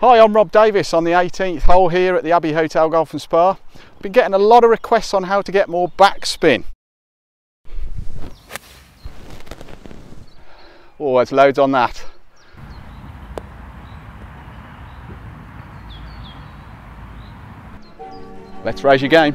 Hi, I'm Rob Davis on the 18th hole here at the Abbey Hotel Golf and Spa. I've been getting a lot of requests on how to get more backspin. Oh, there's loads on that. Let's raise your game.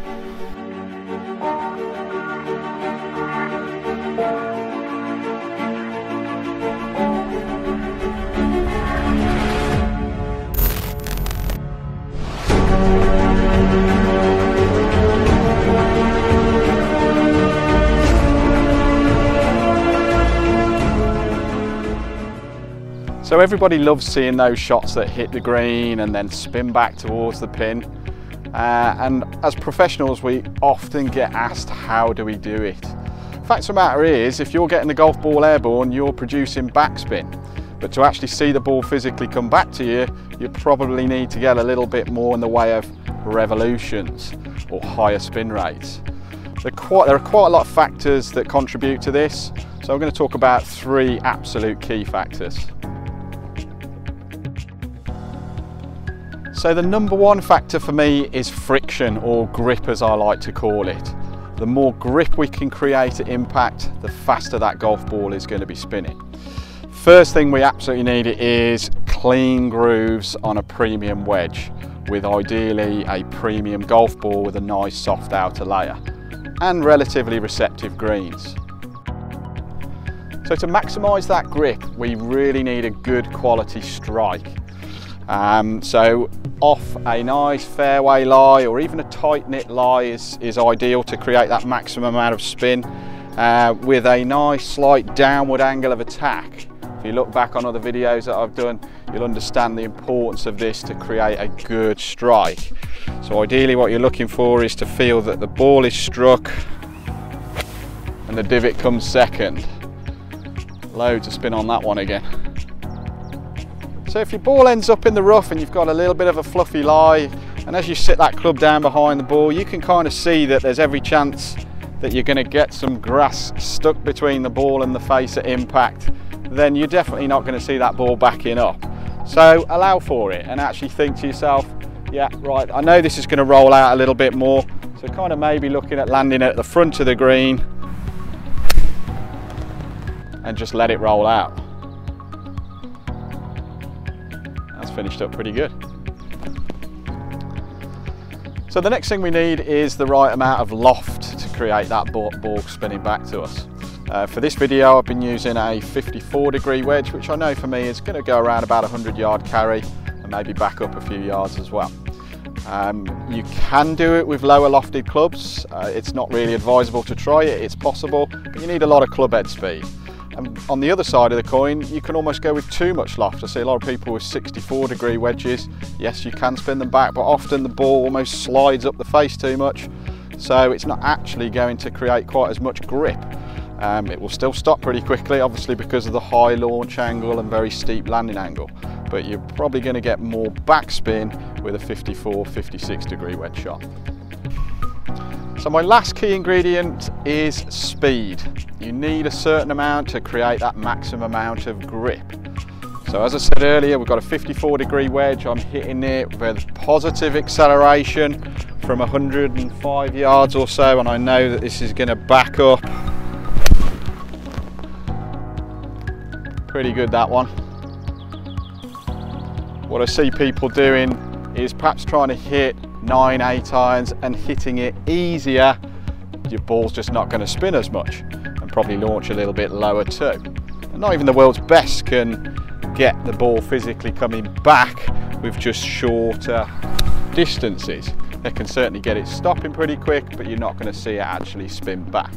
So everybody loves seeing those shots that hit the green and then spin back towards the pin. And as professionals, we often get asked, how do we do it? Fact of the matter is, if you're getting the golf ball airborne, you're producing backspin. But to actually see the ball physically come back to you, you probably need to get a little bit more in the way of revolutions or higher spin rates. There are quite a lot of factors that contribute to this. So I'm going to talk about three absolute key factors. So the number one factor for me is friction, or grip as I like to call it. The more grip we can create at impact, the faster that golf ball is going to be spinning. First thing we absolutely need is clean grooves on a premium wedge, with ideally a premium golf ball with a nice soft outer layer and relatively receptive greens. So to maximise that grip, we really need a good quality strike. So off a nice fairway lie or even a tight knit lie is ideal to create that maximum amount of spin with a nice slight downward angle of attack. If you look back on other videos that I've done, you'll understand the importance of this to create a good strike. So ideally what you're looking for is to feel that the ball is struck and the divot comes second. Loads of spin on that one again. So if your ball ends up in the rough and you've got a little bit of a fluffy lie, and as you sit that club down behind the ball, you can kind of see that there's every chance that you're going to get some grass stuck between the ball and the face at impact, then you're definitely not going to see that ball backing up. So allow for it and actually think to yourself, yeah, right, I know this is going to roll out a little bit more, so kind of maybe looking at landing at the front of the green and just let it roll out. Finished up pretty good. So the next thing we need is the right amount of loft to create that ball spinning back to us. For this video I've been using a 54-degree wedge, which I know for me is going to go around about a 100-yard carry and maybe back up a few yards as well. You can do it with lower lofted clubs. It's not really advisable to try it, it's possible, but you need a lot of club head speed. And on the other side of the coin, you can almost go with too much loft. I see a lot of people with 64-degree wedges. Yes, you can spin them back, but often the ball almost slides up the face too much, so it's not actually going to create quite as much grip. It will still stop pretty quickly, obviously because of the high launch angle and very steep landing angle, but you're probably going to get more backspin with a 54, 56-degree wedge shot. So my last key ingredient is speed. You need a certain amount to create that maximum amount of grip. So as I said earlier, we've got a 54-degree wedge. I'm hitting it with positive acceleration from 105 yards or so, and I know that this is going to back up. Pretty good, that one. What I see people doing is perhaps trying to hit 9-8-irons and hitting it easier. Your ball's just not going to spin as much and probably launch a little bit lower too. And not even the world's best can get the ball physically coming back with just shorter distances. They can certainly get it stopping pretty quick, but you're not going to see it actually spin back.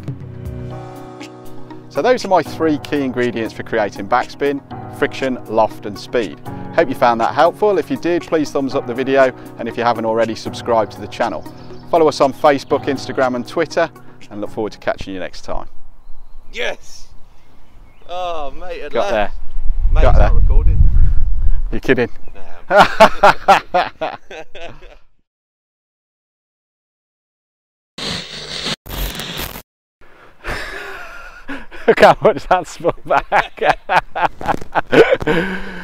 So those are my three key ingredients for creating backspin: friction, loft and speed. Hope you found that helpful. If you did, please thumbs up the video, and if you haven't already, subscribe to the channel. Follow us on Facebook, Instagram and Twitter, and look forward to catching you next time. Yes! Oh mate, at last. There. Mate, got there. Not recorded. You kidding? No. Look how much that spun back.